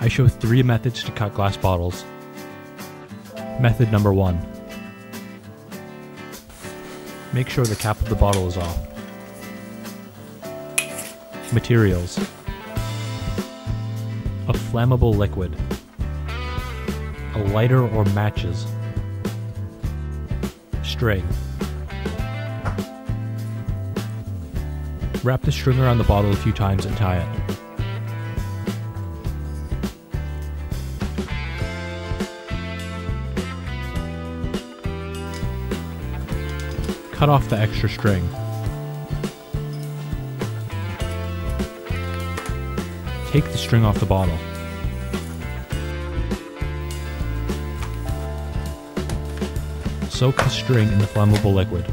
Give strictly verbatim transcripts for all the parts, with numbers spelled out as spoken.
I show three methods to cut glass bottles. Method number one. Make sure the cap of the bottle is off. Materials. A flammable liquid. A lighter or matches. String. Wrap the string around the bottle a few times and tie it. Cut off the extra string. Take the string off the bottle. Soak the string in the flammable liquid.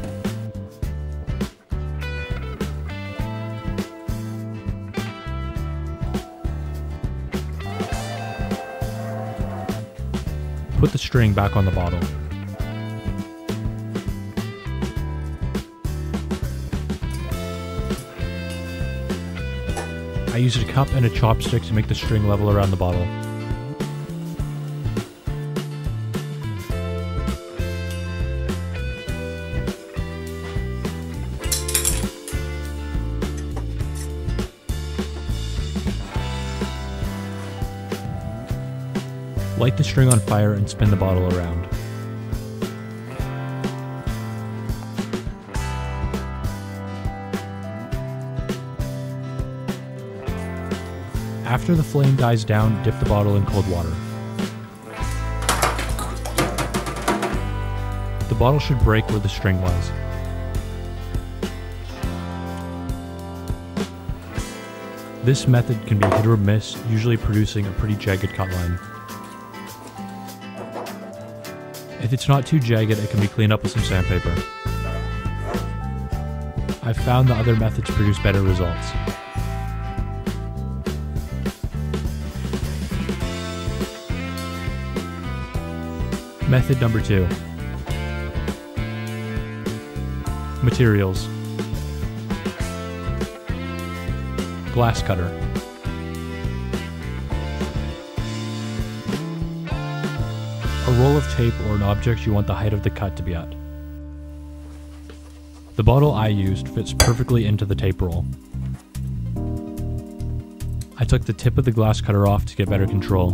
Put the string back on the bottle. I used a cup and a chopstick to make the string level around the bottle. Light the string on fire and spin the bottle around. After the flame dies down, dip the bottle in cold water. The bottle should break where the string was. This method can be hit or miss, usually producing a pretty jagged cut line. If it's not too jagged, it can be cleaned up with some sandpaper. I've found the other methods produce better results. Method number two. Materials. Glass cutter. A roll of tape or an object you want the height of the cut to be at. The bottle I used fits perfectly into the tape roll. I took the tip of the glass cutter off to get better control.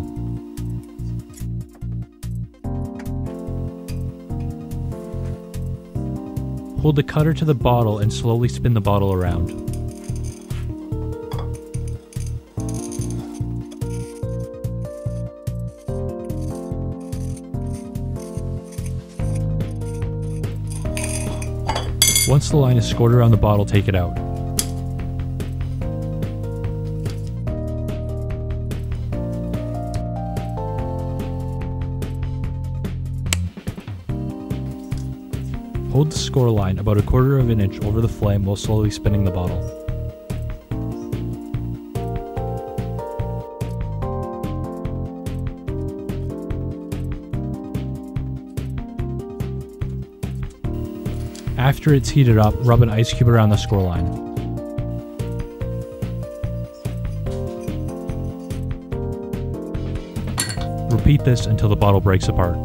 Hold the cutter to the bottle and slowly spin the bottle around. Once the line is scored around the bottle, take it out. Hold the score line about a quarter of an inch over the flame while slowly spinning the bottle. After it's heated up, rub an ice cube around the score line. Repeat this until the bottle breaks apart.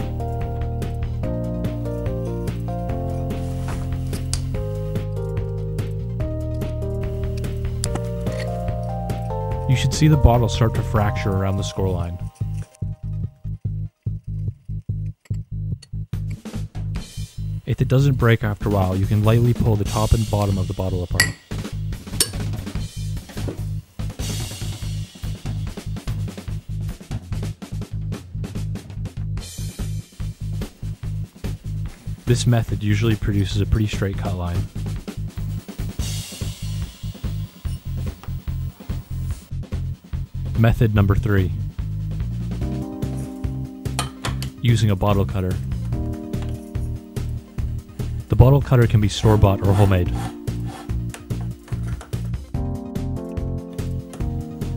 You should see the bottle start to fracture around the score line. If it doesn't break after a while, you can lightly pull the top and bottom of the bottle apart. This method usually produces a pretty straight cut line. Method number three. Using a bottle cutter. The bottle cutter can be store-bought or homemade.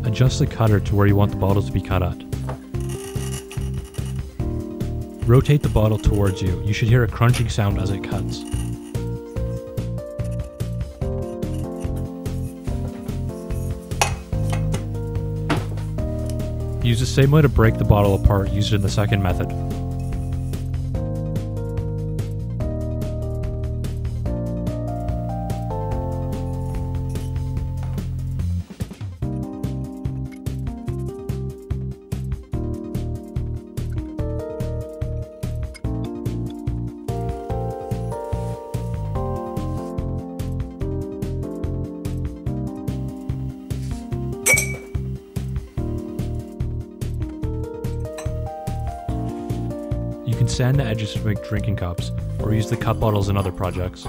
Adjust the cutter to where you want the bottle to be cut at. Rotate the bottle towards you. You should hear a crunching sound as it cuts. Use the same way to break the bottle apart used in the second method. You can sand the edges to make drinking cups, or use the cup bottles in other projects.